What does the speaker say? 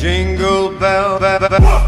Jingle bell.